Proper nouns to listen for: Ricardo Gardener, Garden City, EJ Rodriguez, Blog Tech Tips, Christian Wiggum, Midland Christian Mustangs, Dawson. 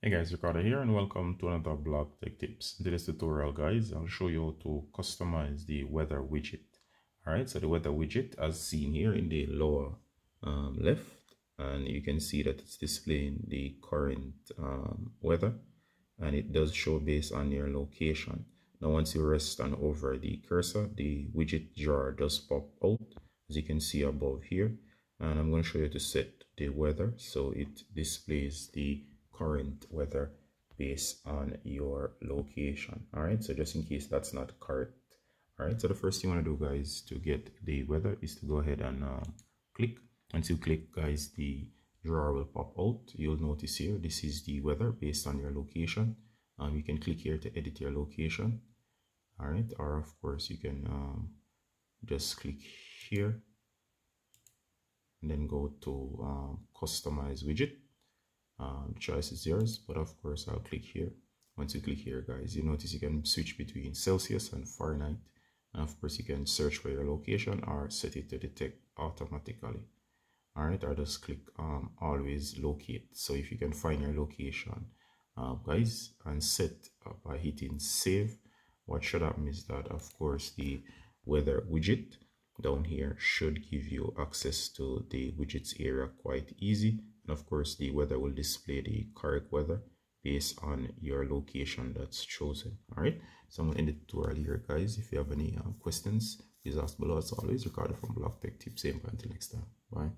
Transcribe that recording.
Hey guys, Ricardo here and welcome to another Blog Tech Tips. In this tutorial, guys, I'll show you how to customize the weather widget. All right, so the weather widget, as seen here in the lower left, and you can see that it's displaying the current weather, and it does show based on your location. Now, once you rest on over the cursor, the widget jar does pop out, as you can see above here. And I'm going to show you to set the weather so it displays the current weather based on your location. All right, so just in case that's not correct. All right, so the first thing you want to do, guys, to get the weather is to go ahead and click. Once you click, guys, the drawer will pop out. You'll notice here this is the weather based on your location. You can click here to edit your location. All right, or of course you can just click here and then go to customize widget. Choice is yours, but of course I'll click here. Once you click here, guys, you notice you can switch between Celsius and Fahrenheit, and of course you can search for your location or set it to detect automatically. All right, or just click always locate. So if you can find your location, guys, and set by hitting save, what should happen is that of course the weather widget down here should give you access to the widgets area quite easy. And of course the weather will display the correct weather based on your location that's chosen. All right, so I'm gonna end the tutorial here, guys. If you have any questions, please ask below. As always, Ricardo from Blog Tech Tips. Same, until next time. Bye.